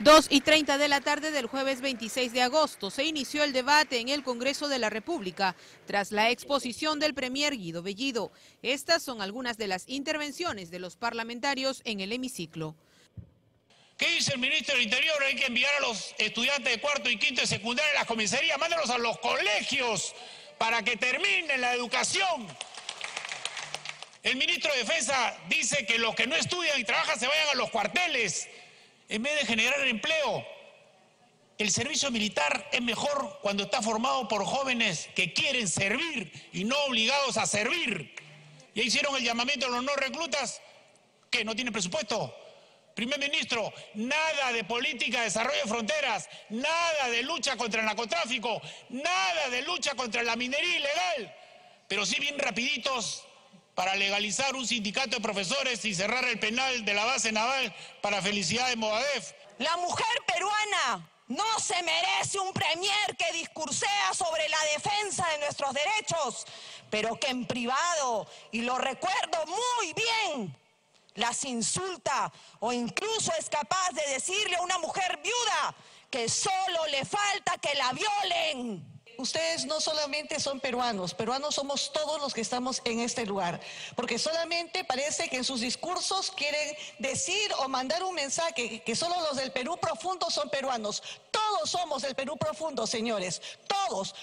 2:30 de la tarde del jueves 26 de agosto se inició el debate en el Congreso de la República tras la exposición del premier Guido Bellido. Estas son algunas de las intervenciones de los parlamentarios en el hemiciclo. ¿Qué dice el ministro del Interior? Hay que enviar a los estudiantes de cuarto y quinto de secundaria a las comisarías, mándalos a los colegios para que terminen la educación. El ministro de Defensa dice que los que no estudian y trabajan se vayan a los cuarteles. En vez de generar empleo, el servicio militar es mejor cuando está formado por jóvenes que quieren servir y no obligados a servir. Ya hicieron el llamamiento a los no reclutas, que no tienen presupuesto. Primer ministro, nada de política de desarrollo de fronteras, nada de lucha contra el narcotráfico, nada de lucha contra la minería ilegal, pero sí bien rapiditos para legalizar un sindicato de profesores y cerrar el penal de la base naval para felicidad de Movadef. La mujer peruana no se merece un premier que discursea sobre la defensa de nuestros derechos, pero que en privado, y lo recuerdo muy bien, las insulta o incluso es capaz de decirle a una mujer viuda que solo le falta que la violen. Ustedes no solamente son peruanos, peruanos somos todos los que estamos en este lugar, porque solamente parece que en sus discursos quieren decir o mandar un mensaje que solo los del Perú profundo son peruanos. Todos somos del Perú profundo, señores, todos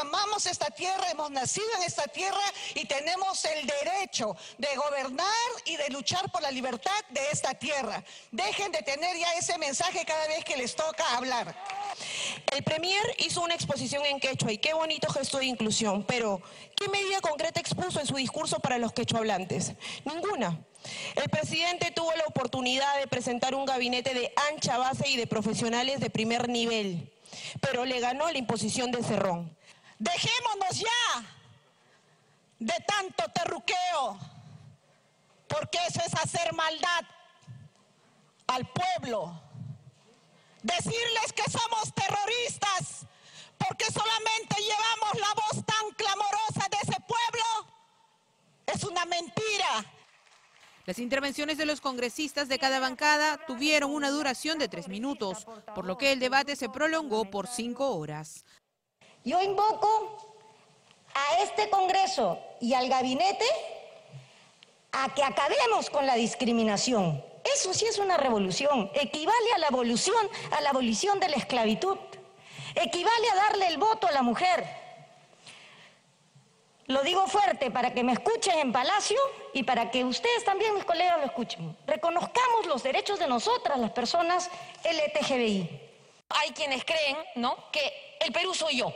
amamos esta tierra, hemos nacido en esta tierra y tenemos el derecho de gobernar y de luchar por la libertad de esta tierra. Dejen de tener ya ese mensaje cada vez que les toca hablar. El premier hizo una exposición en quechua y qué bonito gesto de inclusión, pero ¿qué medida concreta expuso en su discurso para los quechuablantes? Ninguna. El presidente tuvo la oportunidad de presentar un gabinete de ancha base y de profesionales de primer nivel, pero le ganó la imposición de Cerrón. Dejémonos ya de tanto terruqueo, porque eso es hacer maldad al pueblo. Decirles que somos terroristas porque solamente llevamos la voz tan clamorosa de ese pueblo es una mentira. Las intervenciones de los congresistas de cada bancada tuvieron una duración de 3 minutos, por lo que el debate se prolongó por 5 horas. Yo invoco a este Congreso y al gabinete a que acabemos con la discriminación. Eso sí es una revolución, equivale a la abolición de la esclavitud, equivale a darle el voto a la mujer. Lo digo fuerte para que me escuchen en Palacio y para que ustedes también, mis colegas, lo escuchen. Reconozcamos los derechos de nosotras, las personas LGTBI. Hay quienes creen, ¿no?, que el Perú soy yo.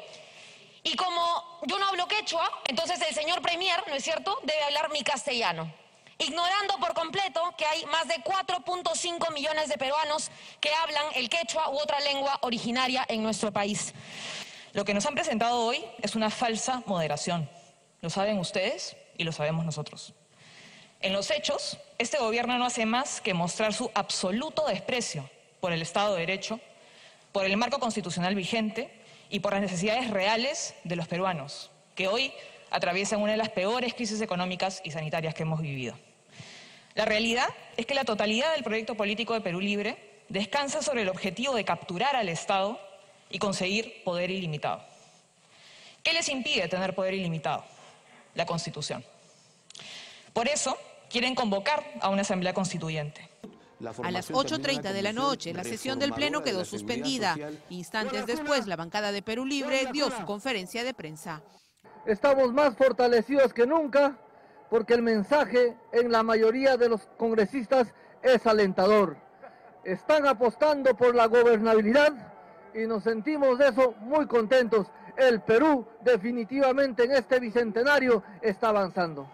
Y como yo no hablo quechua, entonces el señor premier, ¿no es cierto?, debe hablar mi castellano, ignorando por completo que hay más de 4.5 millones de peruanos que hablan el quechua u otra lengua originaria en nuestro país. Lo que nos han presentado hoy es una falsa moderación. Lo saben ustedes y lo sabemos nosotros. En los hechos, este gobierno no hace más que mostrar su absoluto desprecio por el Estado de Derecho, por el marco constitucional vigente y por las necesidades reales de los peruanos, que hoy atraviesan una de las peores crisis económicas y sanitarias que hemos vivido. La realidad es que la totalidad del proyecto político de Perú Libre descansa sobre el objetivo de capturar al Estado y conseguir poder ilimitado. ¿Qué les impide tener poder ilimitado? La Constitución. Por eso quieren convocar a una asamblea constituyente. A las 8:30 de la noche, la sesión del Pleno quedó suspendida. Instantes después, la bancada de Perú Libre dio su conferencia de prensa. Estamos más fortalecidos que nunca, porque el mensaje en la mayoría de los congresistas es alentador. Están apostando por la gobernabilidad y nos sentimos de eso muy contentos. El Perú definitivamente en este bicentenario está avanzando.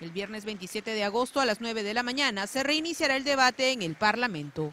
El viernes 27 de agosto a las 9 de la mañana se reiniciará el debate en el Parlamento.